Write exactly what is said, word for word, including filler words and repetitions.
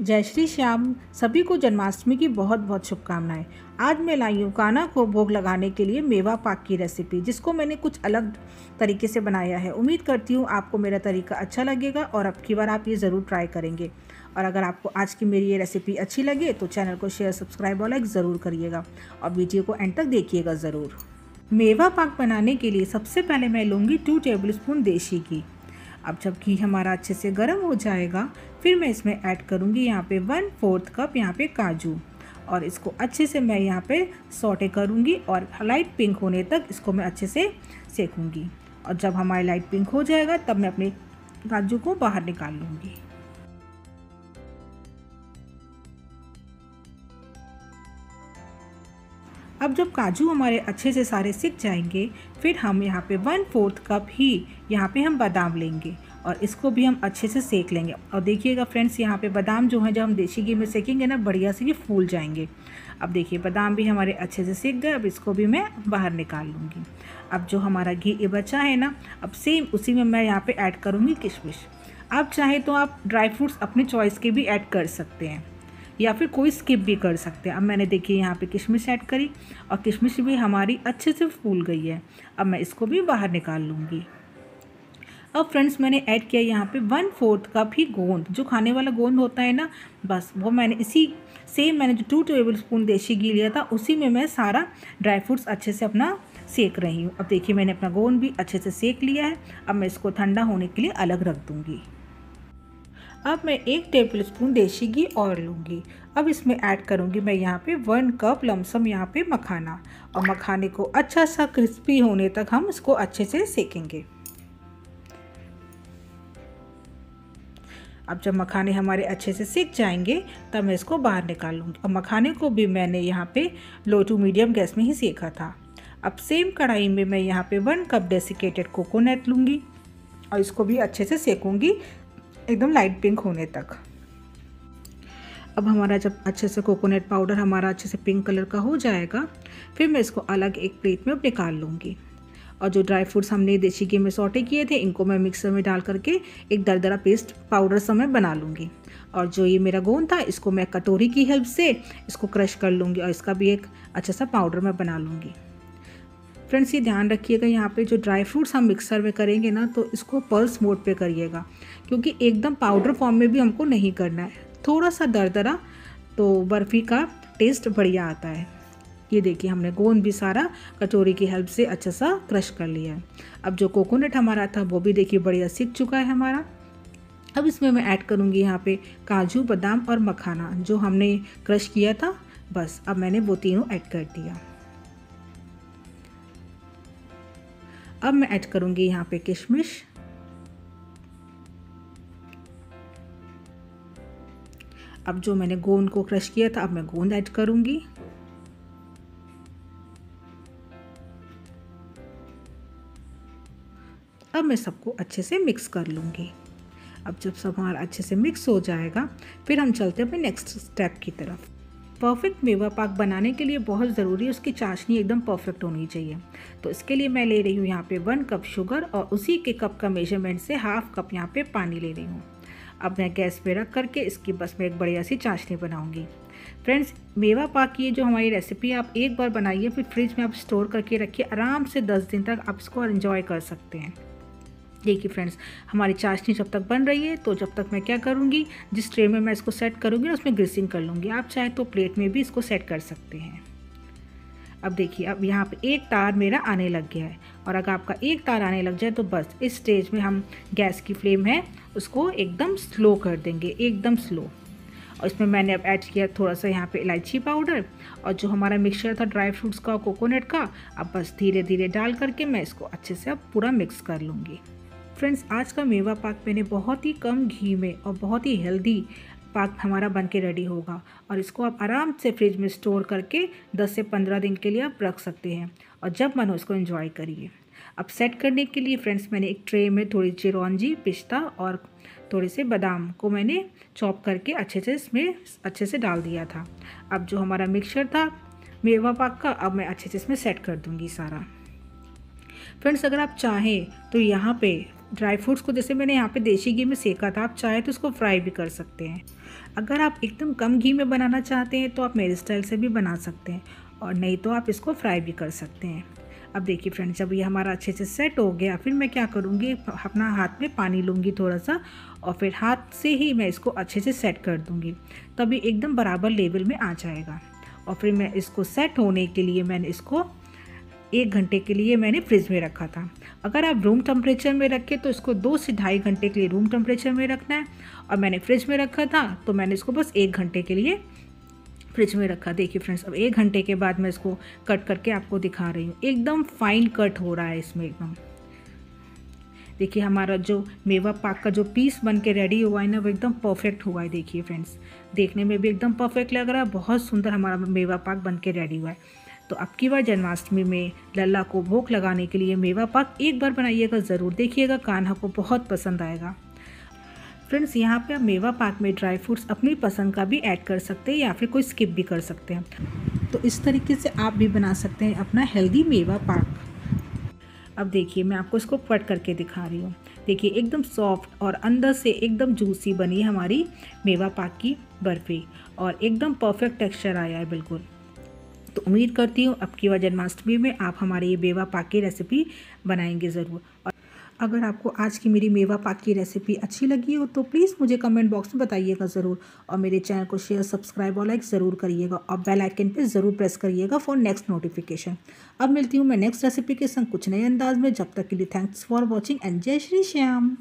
जय श्री श्याम। सभी को जन्माष्टमी की बहुत बहुत शुभकामनाएं। आज मैं लाई हूँ कान्हा को भोग लगाने के लिए मेवा पाक की रेसिपी, जिसको मैंने कुछ अलग तरीके से बनाया है। उम्मीद करती हूँ आपको मेरा तरीका अच्छा लगेगा और अब की बार आप ये ज़रूर ट्राई करेंगे। और अगर आपको आज की मेरी ये रेसिपी अच्छी लगे तो चैनल को शेयर, सब्सक्राइब और लाइक ज़रूर करिएगा और वीडियो को एंड तक देखिएगा ज़रूर। मेवा पाक बनाने के लिए सबसे पहले मैं लूँगी टू टेबल स्पून देसी घी। अब जब घी हमारा अच्छे से गर्म हो जाएगा फिर मैं इसमें ऐड करूँगी यहाँ पे वन फोर्थ कप यहाँ पे काजू, और इसको अच्छे से मैं यहाँ पे सौटे करूँगी और लाइट पिंक होने तक इसको मैं अच्छे से सेकूँगी। और जब हमारी लाइट पिंक हो जाएगा तब मैं अपने काजू को बाहर निकाल लूँगी। अब जब काजू हमारे अच्छे से सारे सिक जाएंगे फिर हम यहाँ पे वन फोर्थ कप ही यहाँ पे हम बादाम लेंगे और इसको भी हम अच्छे से सेक लेंगे। और देखिएगा फ्रेंड्स, यहाँ पे बादाम जो है जब हम देसी घी में सेकेंगे ना, बढ़िया से ये फूल जाएंगे। अब देखिए बादाम भी हमारे अच्छे से सेक गए। अब इसको भी मैं बाहर निकाल लूँगी। अब जो हमारा घी बचा है ना, अब सेम उसी में मैं यहाँ पर ऐड करूँगी किशमिश। आप चाहे तो आप ड्राई फ्रूट्स अपने चॉइस के भी ऐड कर सकते हैं या फिर कोई स्किप भी कर सकते हैं। अब मैंने देखिए यहाँ पे किशमिश ऐड करी और किशमिश भी हमारी अच्छे से फूल गई है। अब मैं इसको भी बाहर निकाल लूँगी। अब फ्रेंड्स मैंने ऐड किया यहाँ पे वन फोर्थ कप ही गोंद, जो खाने वाला गोंद होता है ना, बस वो मैंने इसी सेम मैंने जो टू टेबल स्पून देसी घी लिया था उसी में मैं सारा ड्राई फ्रूट्स अच्छे से अपना सेक रही हूँ। अब देखिए मैंने अपना गोंद भी अच्छे से सेक लिया है। अब मैं इसको ठंडा होने के लिए अलग रख दूँगी। अब मैं एक टेबल स्पून देसी घी और लूँगी। अब इसमें ऐड करूँगी मैं यहाँ पे वन कप लमसम यहाँ पे मखाना, और मखाने को अच्छा सा क्रिस्पी होने तक हम इसको अच्छे से सेकेंगे। अब जब मखाने हमारे अच्छे से सेक जाएंगे तब मैं इसको बाहर निकाल लूँगी। और मखाने को भी मैंने यहाँ पे लो टू मीडियम गैस में ही सेका था। अब सेम कढ़ाई में मैं यहाँ पे वन कप डेसिकेटेड कोकोनट लूँगी और इसको भी अच्छे से सेकूँगी एकदम लाइट पिंक होने तक। अब हमारा जब अच्छे से कोकोनट पाउडर हमारा अच्छे से पिंक कलर का हो जाएगा फिर मैं इसको अलग एक प्लेट में निकाल लूँगी। और जो ड्राई फ्रूट्स हमने देसी घी में सौटे किए थे इनको मैं मिक्सर में डाल करके एक दरदरा पेस्ट पाउडर सा मैं बना लूँगी। और जो ये मेरा गोंद था इसको मैं कटोरी की हेल्प से इसको क्रश कर लूँगी और इसका भी एक अच्छा सा पाउडर मैं बना लूँगी। फ्रेंड्स ये ध्यान रखिएगा, यहाँ पे जो ड्राई फ्रूट्स हम मिक्सर में करेंगे ना तो इसको पल्स मोड पे करिएगा, क्योंकि एकदम पाउडर फॉर्म में भी हमको नहीं करना है। थोड़ा सा दरदरा तो बर्फ़ी का टेस्ट बढ़िया आता है। ये देखिए हमने गोंद भी सारा कटोरी की हेल्प से अच्छा सा क्रश कर लिया है। अब जो कोकोनट हमारा था वो भी देखिए बढ़िया सिक चुका है हमारा। अब इसमें मैं ऐड करूँगी यहाँ पर काजू, बादाम और मखाना जो हमने क्रश किया था, बस अब मैंने वो तीनों ऐड कर दिया। अब मैं ऐड करूंगी यहाँ पे किशमिश। अब जो मैंने गोंद को क्रश किया था अब मैं गोंद ऐड करूंगी। अब मैं सबको अच्छे से मिक्स कर लूंगी। अब जब सब हमारा अच्छे से मिक्स हो जाएगा फिर हम चलते हैं अपने नेक्स्ट स्टेप की तरफ। परफेक्ट मेवा पाक बनाने के लिए बहुत ज़रूरी है उसकी चाशनी एकदम परफेक्ट होनी चाहिए। तो इसके लिए मैं ले रही हूँ यहाँ पे वन कप शुगर और उसी के कप का मेजरमेंट से हाफ कप यहाँ पे पानी ले रही हूँ। अब मैं गैस पे रख करके इसकी बस मैं एक बढ़िया सी चाशनी बनाऊँगी। फ्रेंड्स मेवा पाक की जो हमारी रेसिपी आप एक बार बनाइए फिर फ्रिज में आप स्टोर करके रखिए, आराम से दस दिन तक आप इसको इन्जॉय कर सकते हैं। देखिए फ्रेंड्स हमारी चाशनी जब तक बन रही है तो जब तक मैं क्या करूँगी, जिस ट्रे में मैं इसको सेट करूँगी उसमें ग्रीसिंग कर लूँगी। आप चाहे तो प्लेट में भी इसको सेट कर सकते हैं। अब देखिए अब यहाँ पे एक तार मेरा आने लग गया है, और अगर आपका एक तार आने लग जाए तो बस इस स्टेज में हम गैस की फ्लेम है उसको एकदम स्लो कर देंगे, एकदम स्लो। और इसमें मैंने अब ऐड किया थोड़ा सा यहाँ पे इलायची पाउडर, और जो हमारा मिक्सचर था ड्राई फ्रूट्स का और कोकोनट का, अब बस धीरे धीरे डाल करके मैं इसको अच्छे से अब पूरा मिक्स कर लूँगी। फ्रेंड्स आज का मेवा पाक मैंने बहुत ही कम घी में और बहुत ही हेल्दी पाक हमारा बनके रेडी होगा, और इसको आप आराम से फ्रिज में स्टोर करके दस से पंद्रह दिन के लिए आप रख सकते हैं और जब मन हो इसको एंजॉय करिए। अब सेट करने के लिए फ्रेंड्स मैंने एक ट्रे में थोड़ी चिरौंजी, पिस्ता और थोड़े से बादाम को मैंने चॉप करके अच्छे से इसमें अच्छे से डाल दिया था। अब जो हमारा मिक्सचर था मेवा पाक का अब मैं अच्छे से इसमें सेट कर दूँगी सारा। फ्रेंड्स अगर आप चाहें तो यहाँ पर ड्राई फ्रूट्स को जैसे मैंने यहाँ पे देसी घी में सेका था, आप चाहे तो इसको फ्राई भी कर सकते हैं। अगर आप एकदम कम घी में बनाना चाहते हैं तो आप मेरे स्टाइल से भी बना सकते हैं, और नहीं तो आप इसको फ्राई भी कर सकते हैं। अब देखिए फ्रेंड्स, जब ये हमारा अच्छे से सेट हो गया, फिर मैं क्या करूँगी, अपना हाथ में पानी लूँगी थोड़ा सा, और फिर हाथ से ही मैं इसको अच्छे से सेट कर दूँगी, तभी एकदम बराबर लेवल में आ जाएगा। और फिर मैं इसको सेट होने के लिए मैंने इसको एक घंटे के लिए मैंने फ्रिज में रखा था। अगर आप रूम टेम्परेचर में रखें तो इसको दो से ढाई घंटे के लिए रूम टेम्परेचर में रखना है, और मैंने फ्रिज में रखा था तो मैंने इसको बस एक घंटे के लिए फ्रिज में रखा। देखिए फ्रेंड्स, अब एक घंटे के बाद मैं इसको कट करके आपको दिखा रही हूँ, एकदम फाइन कट हो रहा है इसमें एकदम। देखिए हमारा जो मेवा पाक का जो पीस बन के रेडी हुआ है ना, वो एकदम परफेक्ट हुआ है। देखिए फ्रेंड्स, देखने में भी एकदम परफेक्ट लग रहा है, बहुत सुंदर हमारा मेवा पाक बन के रेडी हुआ है। तो अब की बार जन्माष्टमी में लल्ला को भोग लगाने के लिए मेवा पाक एक बार बनाइएगा ज़रूर, देखिएगा कान्हा को बहुत पसंद आएगा। फ्रेंड्स, यहाँ पे आप मेवा पाक में ड्राई फ्रूट्स अपनी पसंद का भी ऐड कर सकते हैं, या फिर कोई स्किप भी कर सकते हैं। तो इस तरीके से आप भी बना सकते हैं अपना हेल्दी मेवा पाक। अब देखिए, मैं आपको इसको कट करके दिखा रही हूँ। देखिए एकदम सॉफ्ट और अंदर से एकदम जूसी बनी है हमारी मेवा पाक की बर्फ़ी, और एकदम परफेक्ट टेक्स्चर आया है बिल्कुल। तो उम्मीद करती हूँ अब की बार जन्माष्टमी में आप हमारी ये मेवा पाक की रेसिपी बनाएंगे ज़रूर। और अगर आपको आज की मेरी मेवा पाक की रेसिपी अच्छी लगी हो तो प्लीज़ मुझे कमेंट बॉक्स में बताइएगा ज़रूर, और मेरे चैनल को शेयर, सब्सक्राइब और लाइक ज़रूर करिएगा, और बेल आइकन पे ज़रूर प्रेस करिएगा फॉर नेक्स्ट नोटिफिकेशन। अब मिलती हूँ मैं नेक्स्ट रेसिपी के संग कुछ नए अंदाज में। जब तक के लिए थैंक्स फॉर वॉचिंग एंड जय श्री श्याम।